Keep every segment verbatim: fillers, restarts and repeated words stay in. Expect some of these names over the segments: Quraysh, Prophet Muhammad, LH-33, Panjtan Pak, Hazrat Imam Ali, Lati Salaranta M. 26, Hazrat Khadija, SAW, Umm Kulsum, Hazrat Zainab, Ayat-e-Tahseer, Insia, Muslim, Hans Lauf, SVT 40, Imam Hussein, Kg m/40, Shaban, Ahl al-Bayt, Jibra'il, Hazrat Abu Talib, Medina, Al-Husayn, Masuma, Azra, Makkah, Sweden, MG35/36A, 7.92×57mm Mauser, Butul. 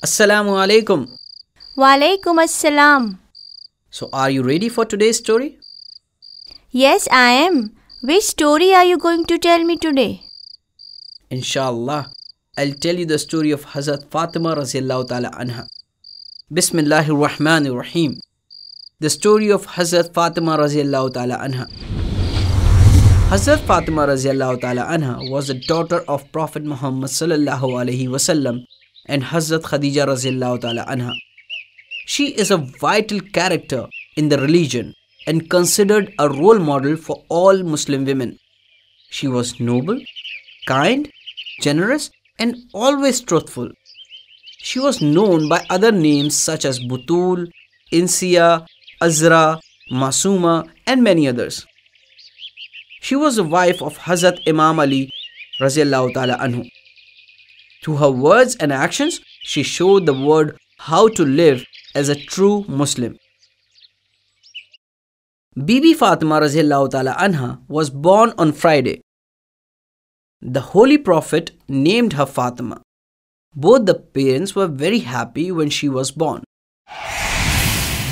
Assalamu alaikum. Wa alaikum assalam. So are you ready for today's story? Yes, I am. Which story are you going to tell me today? Inshallah, I'll tell you the story of Hazrat Fatima Radiallahu Ta'ala Anha. Bismillahir Rahmanir Rahim. The story of Hazrat Fatima Radiallahu Ta'ala Anha. Hazrat Fatima Radiallahu Ta'ala Anha was the daughter of Prophet Muhammad Sallallahu Alaihi Wasallam and Hazrat Khadija Radiallahu Ta'ala Anha. She is a vital character in the religion and considered a role model for all Muslim women. She was noble, kind, generous and always truthful. She was known by other names such as Butul, Insia, Azra, Masuma and many others. She was the wife of Hazrat Imam Ali Radiallahu Ta'ala Anhu. Through her words and actions, she showed the world how to live as a true Muslim. Bibi Fatima Radiallahu Ta'ala Anha was born on Friday. The Holy Prophet named her Fatima. Both the parents were very happy when she was born.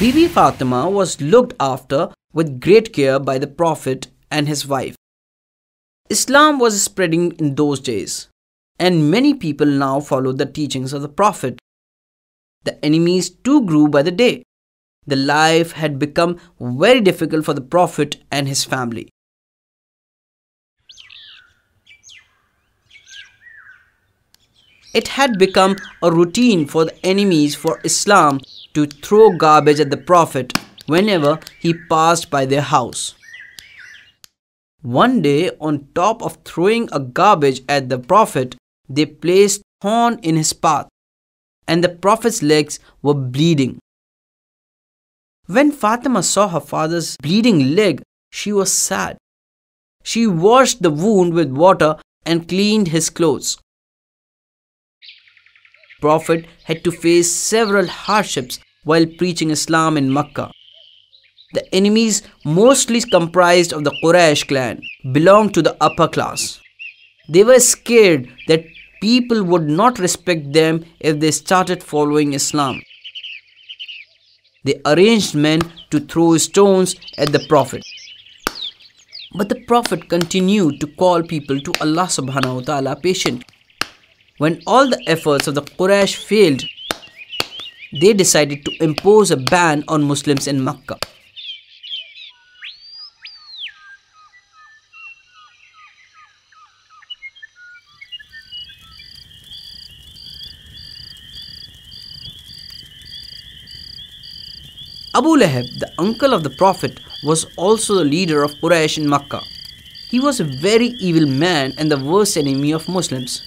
Bibi Fatima was looked after with great care by the Prophet and his wife. Islam was spreading in those days, and many people now followed the teachings of the Prophet. The enemies too grew by the day. The life had become very difficult for the Prophet and his family. It had become a routine for the enemies for Islam to throw garbage at the Prophet whenever he passed by their house. One day, on top of throwing a garbage at the Prophet, they placed thorn in his path, and the Prophet's legs were bleeding. When Fatima saw her father's bleeding leg, she was sad. She washed the wound with water and cleaned his clothes. The Prophet had to face several hardships while preaching Islam in Mecca. The enemies, mostly comprised of the Quraysh clan, belonged to the upper class. They were scared that people would not respect them if they started following Islam. They arranged men to throw stones at the Prophet. But the Prophet continued to call people to Allah subhanahu wa ta'ala patient. When all the efforts of the Quraysh failed, they decided to impose a ban on Muslims in Mecca. Abu Lahab, the uncle of the Prophet, was also the leader of Quraysh in Mecca. He was a very evil man and the worst enemy of Muslims.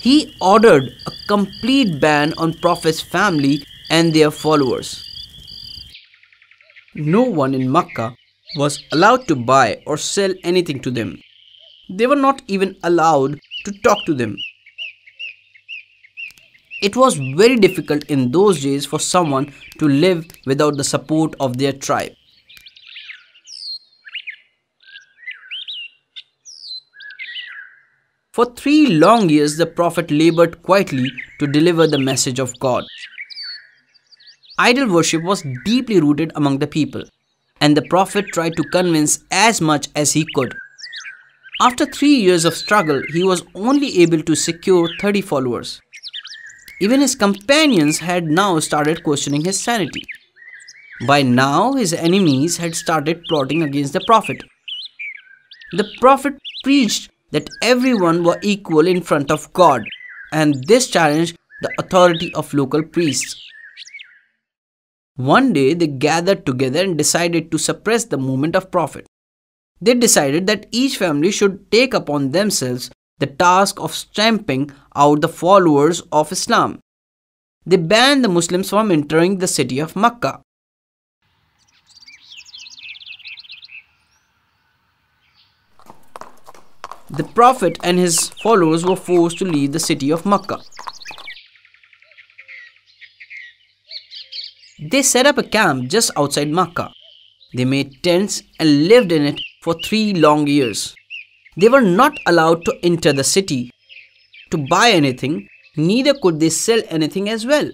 He ordered a complete ban on Prophet's family and their followers. No one in Mecca was allowed to buy or sell anything to them. They were not even allowed to talk to them. It was very difficult in those days for someone to live without the support of their tribe. For three long years, the Prophet labored quietly to deliver the message of God. Idol worship was deeply rooted among the people, and the Prophet tried to convince as much as he could. After three years of struggle, he was only able to secure thirty followers. Even his companions had now started questioning his sanity. By now, his enemies had started plotting against the Prophet. The Prophet preached that everyone were equal in front of God, and this challenged the authority of local priests. One day, they gathered together and decided to suppress the movement of Prophet. They decided that each family should take upon themselves the task of stamping out the followers of Islam. They banned the Muslims from entering the city of Mecca. The Prophet and his followers were forced to leave the city of Makkah. They set up a camp just outside Makkah. They made tents and lived in it for three long years. They were not allowed to enter the city, to buy anything, neither could they sell anything as well.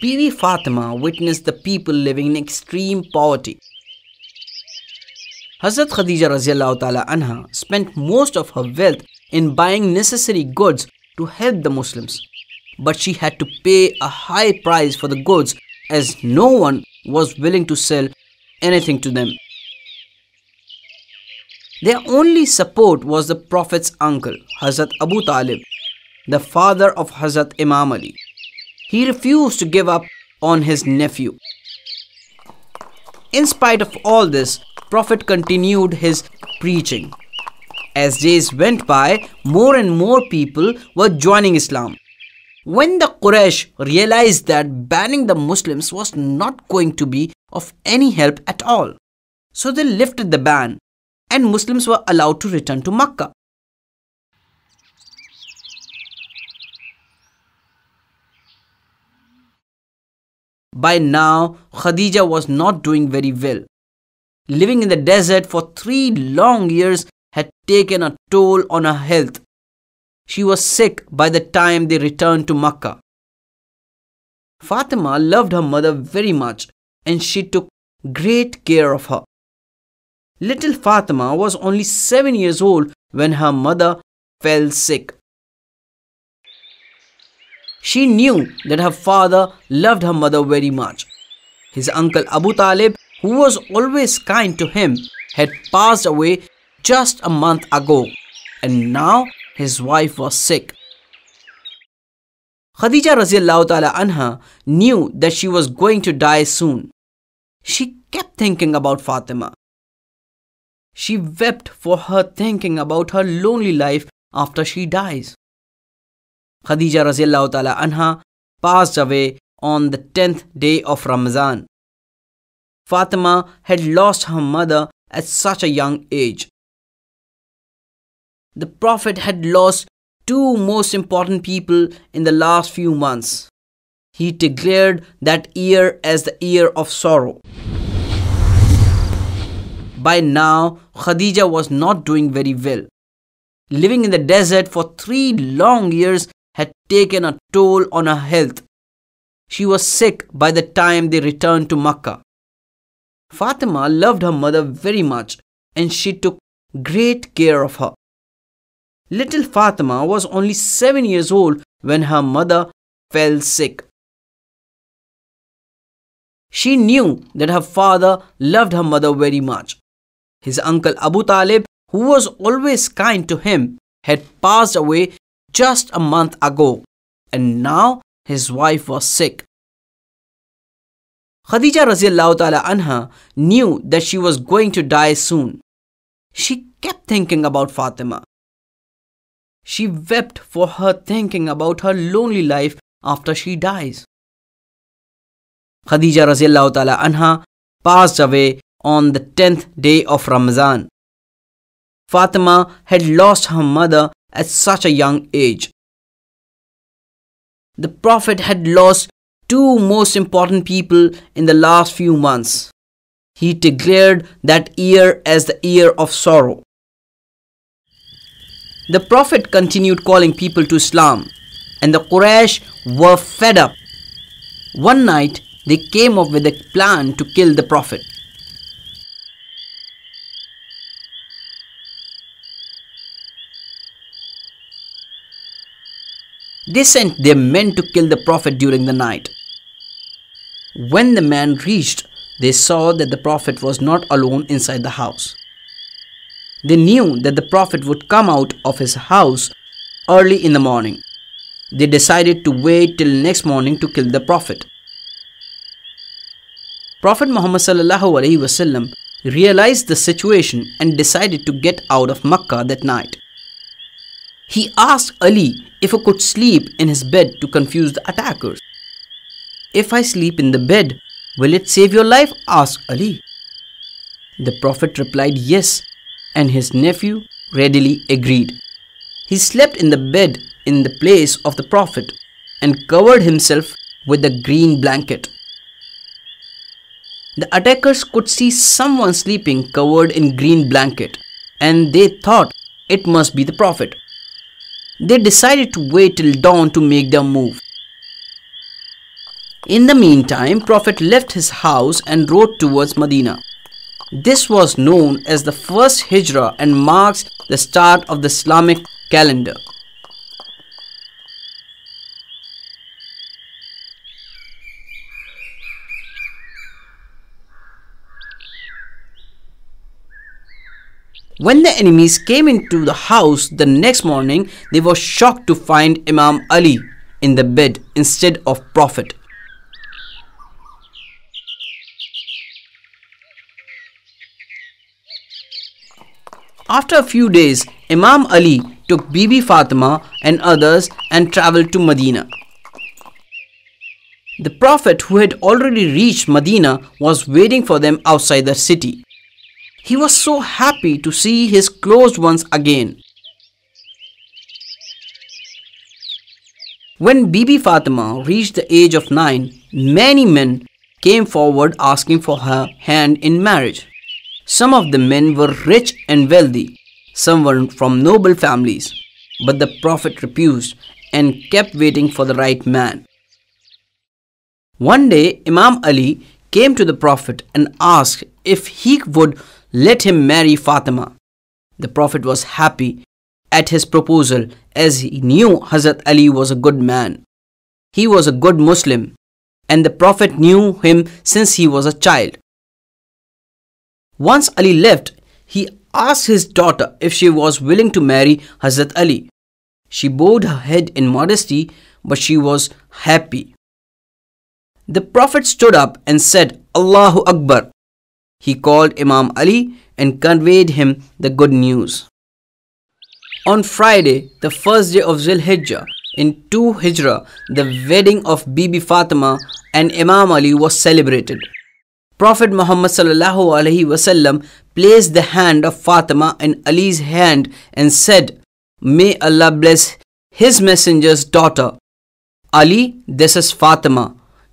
Bibi Fatima witnessed the people living in extreme poverty. Hazrat Khadija radiallahu ta'ala anha spent most of her wealth in buying necessary goods to help the Muslims. But she had to pay a high price for the goods as no one was willing to sell anything to them. Their only support was the Prophet's uncle, Hazrat Abu Talib, the father of Hazrat Imam Ali. He refused to give up on his nephew. In spite of all this, Prophet continued his preaching. As days went by, more and more people were joining Islam. When the Quraysh realized that banning the Muslims was not going to be of any help at all, so they lifted the ban and Muslims were allowed to return to Makkah. By now, Khadija was not doing very well. Living in the desert for three long years had taken a toll on her health. She was sick by the time they returned to Makkah. Fatima loved her mother very much and she took great care of her. Little Fatima was only seven years old when her mother fell sick. She knew that her father loved her mother very much. His uncle Abu Talib, who was always kind to him, had passed away just a month ago, and now his wife was sick. Khadija radiallahu ta'ala anha knew that she was going to die soon. She kept thinking about Fatima. She wept for her, thinking about her lonely life after she dies. Khadija radiallahu ta'ala anha passed away on the tenth day of Ramzan. Fatima had lost her mother at such a young age. The Prophet had lost two most important people in the last few months. He declared that year as the year of sorrow. By now, Khadija was not doing very well. Living in the desert for three long years had taken a toll on her health. She was sick by the time they returned to Makkah. Fatima loved her mother very much and she took great care of her. Little Fatima was only seven years old when her mother fell sick. She knew that her father loved her mother very much. His uncle Abu Talib, who was always kind to him, had passed away just a month ago, and now his wife was sick. Khadija radiallahu ta'ala anha knew that she was going to die soon. She kept thinking about Fatima. She wept for her, thinking about her lonely life after she dies. Khadija radiallahu ta'ala anha passed away on the tenth day of Ramzan. Fatima had lost her mother at such a young age. The Prophet had lost two most important people in the last few months. He declared that year as the year of sorrow. The Prophet continued calling people to Islam, and the Quraysh were fed up. One night, they came up with a plan to kill the Prophet. They sent their men to kill the Prophet during the night. When the men reached, they saw that the Prophet was not alone inside the house. They knew that the Prophet would come out of his house early in the morning. They decided to wait till next morning to kill the Prophet. Prophet Muhammad ﷺ realized the situation and decided to get out of Makkah that night. He asked Ali if he could sleep in his bed to confuse the attackers. "If I sleep in the bed, will it save your life?" asked Ali. The Prophet replied yes, and his nephew readily agreed. He slept in the bed in the place of the Prophet and covered himself with a green blanket. The attackers could see someone sleeping covered in green blanket, and they thought it must be the Prophet. They decided to wait till dawn to make their move. In the meantime, Prophet left his house and rode towards Medina. This was known as the first Hijrah and marks the start of the Islamic calendar. When the enemies came into the house the next morning, they were shocked to find Imam Ali in the bed instead of Prophet. After a few days, Imam Ali took Bibi Fatima and others and travelled to Medina. The Prophet, who had already reached Medina, was waiting for them outside the city. He was so happy to see his close ones again. When Bibi Fatima reached the age of nine, many men came forward asking for her hand in marriage. Some of the men were rich and wealthy, some were from noble families, but the Prophet refused and kept waiting for the right man. One day, Imam Ali came to the Prophet and asked if he would let him marry Fatima. The Prophet was happy at his proposal as he knew Hazrat Ali was a good man. He was a good Muslim and the Prophet knew him since he was a child. Once Ali left, he asked his daughter if she was willing to marry Hazrat Ali. She bowed her head in modesty, but she was happy. The Prophet stood up and said, "Allahu Akbar." He called Imam Ali and conveyed him the good news. On Friday, the first day of Zul Hijjah, in two Hijrah, the wedding of Bibi Fatima and Imam Ali was celebrated. Prophet Muhammad ﷺ placed the hand of Fatima in Ali's hand and said, "May Allah bless His Messenger's daughter. Ali, this is Fatima.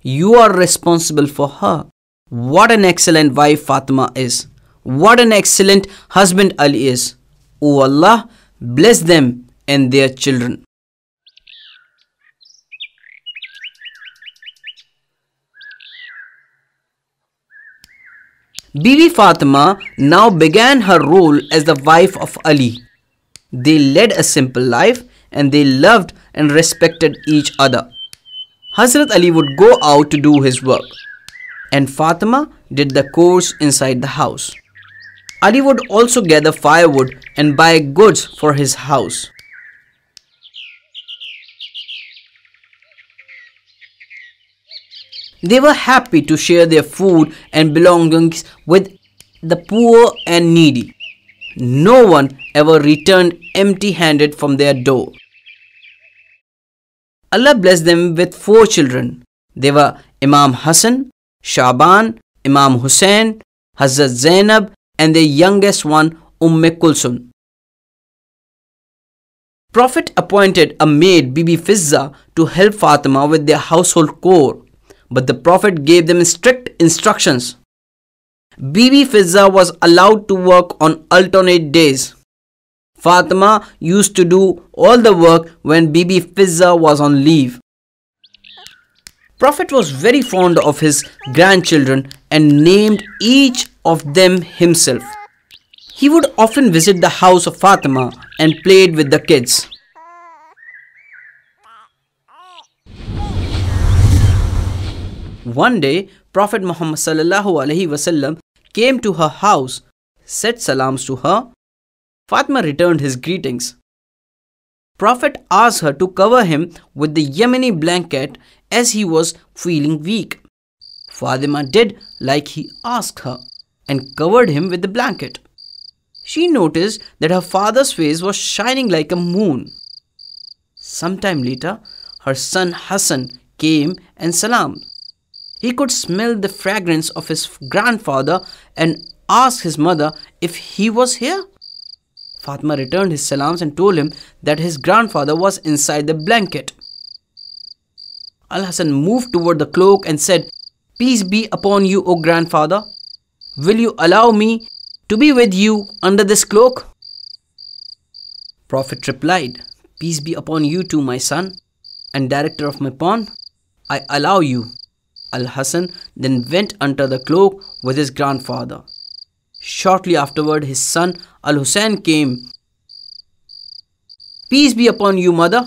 You are responsible for her." What an excellent wife Fatima is. What an excellent husband Ali is. O Allah, bless them and their children. Bibi Fatima now began her role as the wife of Ali. They led a simple life and they loved and respected each other. Hazrat Ali would go out to do his work, and Fatima did the chores inside the house. Ali would also gather firewood and buy goods for his house. They were happy to share their food and belongings with the poor and needy. No one ever returned empty-handed from their door. Allah blessed them with four children. They were Imam Hassan, Shaban, Imam Hussein, Hazrat Zainab, and their youngest one, Umm Kulsum. Prophet appointed a maid, Bibi Fizza, to help Fatima with their household chore, but the Prophet gave them strict instructions. Bibi Fizza was allowed to work on alternate days. Fatima used to do all the work when Bibi Fizza was on leave. Prophet was very fond of his grandchildren and named each of them himself. He would often visit the house of Fatima and played with the kids. One day, Prophet Muhammad ﷺ came to her house, said salams to her. Fatima returned his greetings. Prophet asked her to cover him with the Yemeni blanket as he was feeling weak. Fatima did like he asked her and covered him with the blanket. She noticed that her father's face was shining like a moon. Sometime later, her son Hassan came and salamed. He could smell the fragrance of his grandfather and asked his mother if he was here. Fatima returned his salams and told him that his grandfather was inside the blanket. Al-Hasan moved toward the cloak and said, "Peace be upon you, O grandfather. Will you allow me to be with you under this cloak?" Prophet replied, "Peace be upon you too, my son, and director of my pawn. I allow you." Al-Hasan then went under the cloak with his grandfather. Shortly afterward, his son Al-Husayn came. "Peace be upon you, mother,"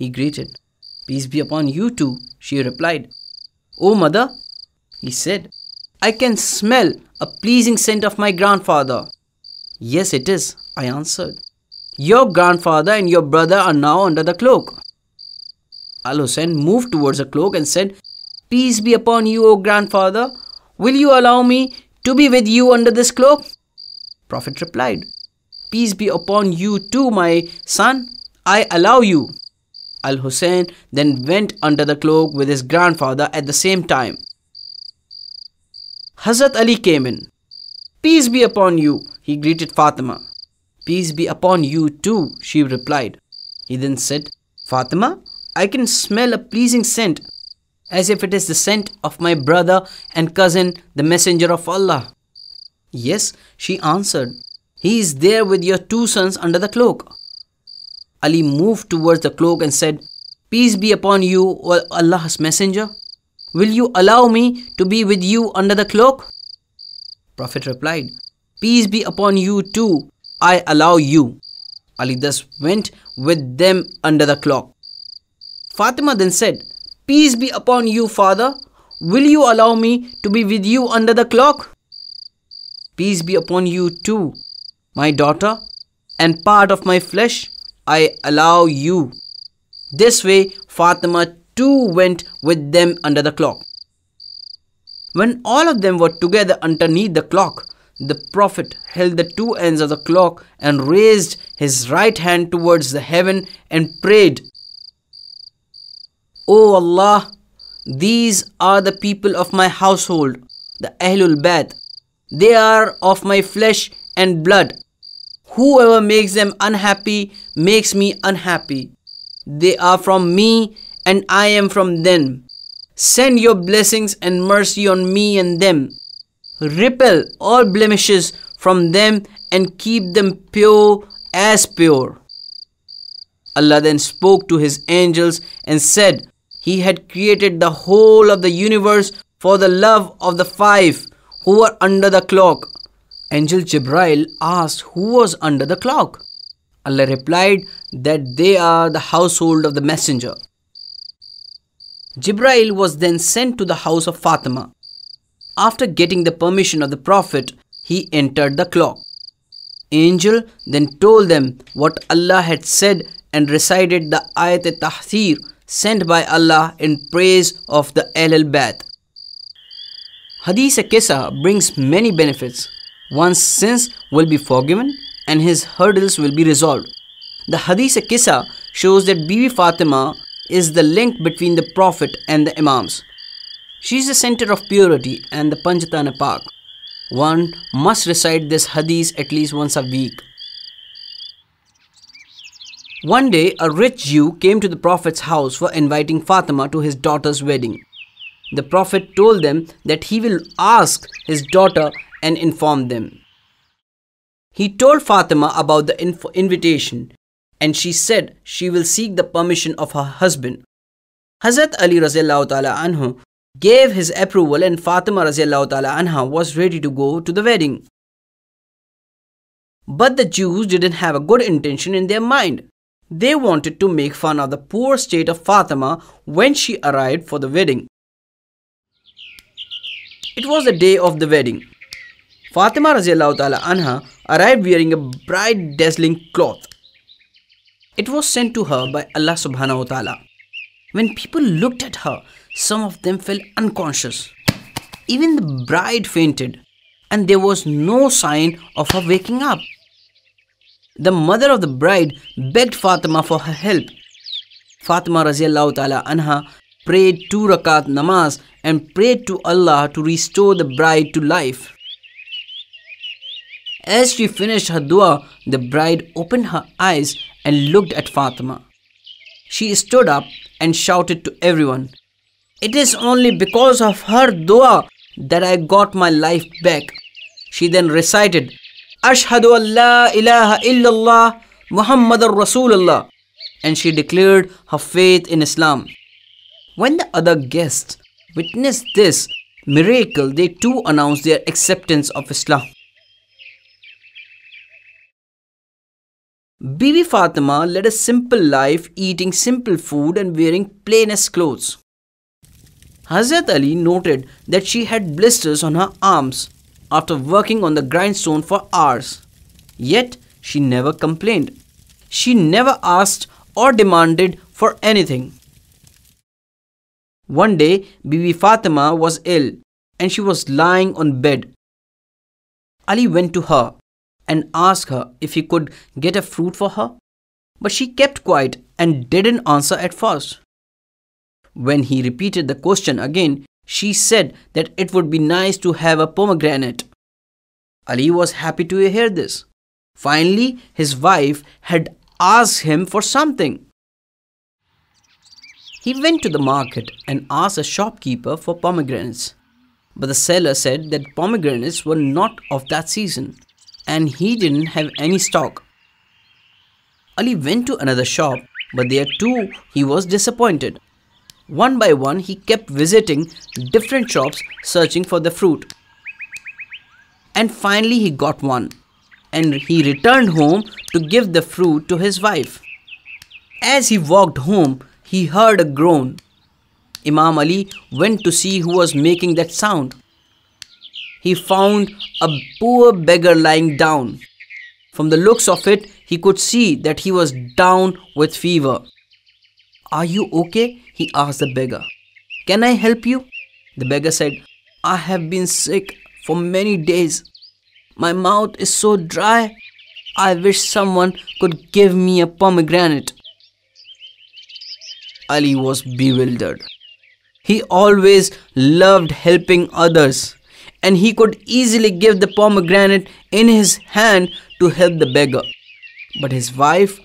he greeted. "Peace be upon you too," she replied. "O mother," he said, "I can smell a pleasing scent of my grandfather." "Yes, it is," I answered. "Your grandfather and your brother are now under the cloak." Al-Husayn moved towards the cloak and said, "Peace be upon you, O grandfather. Will you allow me to be with you under this cloak?" Prophet replied, "Peace be upon you too, my son. I allow you." Al-Husayn then went under the cloak with his grandfather at the same time. Hazrat Ali came in. "Peace be upon you," he greeted Fatima. "Peace be upon you too," she replied. He then said, "Fatima, I can smell a pleasing scent, as if it is the scent of my brother and cousin, the messenger of Allah." "Yes," she answered. "He is there with your two sons under the cloak." Ali moved towards the cloak and said, "Peace be upon you, O Allah's messenger. Will you allow me to be with you under the cloak?" Prophet replied, "Peace be upon you too. I allow you." Ali thus went with them under the cloak. Fatima then said, "Peace be upon you, father. Will you allow me to be with you under the cloak?" "Peace be upon you too, my daughter, and part of my flesh. I allow you." This way, Fatima too went with them under the cloak. When all of them were together underneath the cloak, the Prophet held the two ends of the cloak and raised his right hand towards the heaven and prayed, "O Allah, these are the people of my household, the Ahl al-Bayt. They are of my flesh and blood. Whoever makes them unhappy makes me unhappy. They are from me and I am from them. Send your blessings and mercy on me and them. Repel all blemishes from them and keep them pure as pure." Allah then spoke to his angels and said, "He had created the whole of the universe for the love of the five who were under the cloak." Angel Jibra'il asked who was under the cloak. Allah replied that they are the household of the messenger. Jibra'il was then sent to the house of Fatima. After getting the permission of the Prophet, he entered the cloak. Angel then told them what Allah had said and recited the Ayat-e-Tahseer sent by Allah in praise of the Ahl al-Bayt. Hadith-e-Kisa brings many benefits. One's sins will be forgiven and his hurdles will be resolved. The Hadith-e-Kisa shows that Bibi Fatima is the link between the Prophet and the Imams. She is the center of purity and the Panjtan Pak. One must recite this Hadith at least once a week. One day, a rich Jew came to the Prophet's house for inviting Fatima to his daughter's wedding. The Prophet told them that he will ask his daughter and informed them. He told Fatima about the inf invitation and she said she will seek the permission of her husband. Hazrat Ali radiallahu ta'ala anhu gave his approval and Fatima radiallahu ta'ala anha was ready to go to the wedding. But the Jews didn't have a good intention in their mind. They wanted to make fun of the poor state of Fatima when she arrived for the wedding. It was the day of the wedding. Fatima radiallahu ta'ala anha arrived wearing a bright dazzling cloth. It was sent to her by Allah subhanahu wa ta'ala. When people looked at her, some of them fell unconscious. Even the bride fainted and there was no sign of her waking up. The mother of the bride begged Fatima for her help. Fatima radiallahu ta'ala anha prayed two rakat namaz and prayed to Allah to restore the bride to life. As she finished her dua, the bride opened her eyes and looked at Fatima. She stood up and shouted to everyone, "It is only because of her dua that I got my life back." She then recited, "Ashhadu an la ilaha illallah Muhammadur Rasulullah," and she declared her faith in Islam. When the other guests witnessed this miracle, they too announced their acceptance of Islam. Bibi Fatima led a simple life, eating simple food and wearing plainest clothes. Hazrat Ali noted that she had blisters on her arms after working on the grindstone for hours. Yet she never complained. She never asked or demanded for anything. One day, Bibi Fatima was ill and she was lying on bed. Ali went to her and asked her if he could get a fruit for her, but she kept quiet and didn't answer at first. When he repeated the question again, she said that it would be nice to have a pomegranate. Ali was happy to hear this. Finally, his wife had asked him for something. He went to the market and asked a shopkeeper for pomegranates, but the seller said that pomegranates were not of that season and he didn't have any stock. Ali went to another shop, but there too he was disappointed. One by one, he kept visiting different shops searching for the fruit. And finally he got one, and he returned home to give the fruit to his wife. As he walked home, he heard a groan. Imam Ali went to see who was making that sound. He found a poor beggar lying down. From the looks of it, he could see that he was down with fever. "Are you okay?" he asked the beggar. "Can I help you?" The beggar said, "I have been sick for many days. My mouth is so dry. I wish someone could give me a pomegranate." Ali was bewildered. He always loved helping others, and he could easily give the pomegranate in his hand to help the beggar. But his wife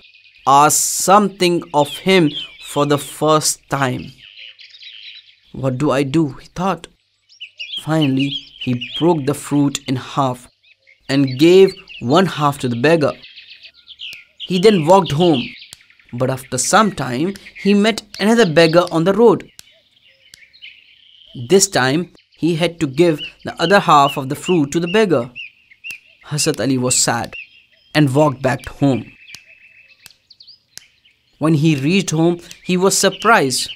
asked something of him for the first time. "What do I do?" he thought. Finally, he broke the fruit in half and gave one half to the beggar. He then walked home, but after some time, he met another beggar on the road. This time, he had to give the other half of the fruit to the beggar. Hazrat Ali was sad and walked back home. When he reached home, he was surprised.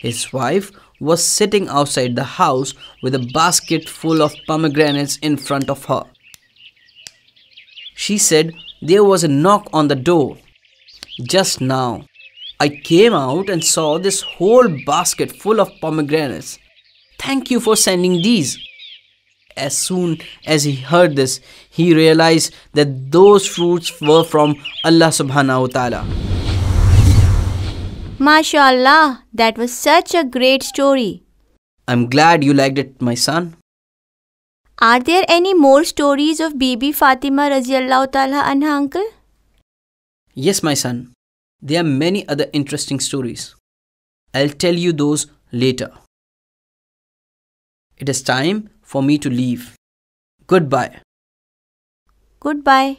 His wife was sitting outside the house with a basket full of pomegranates in front of her. She said, "There was a knock on the door. Just now, I came out and saw this whole basket full of pomegranates. Thank you for sending these." As soon as he heard this, he realized that those fruits were from Allah subhanahu wa ta'ala. MashaAllah, that was such a great story. I'm glad you liked it, my son. Are there any more stories of Bibi Fatima Raziallahu Ta'ala Anha, uncle? Yes, my son. There are many other interesting stories. I'll tell you those later. It is time for me to leave. Goodbye. Goodbye.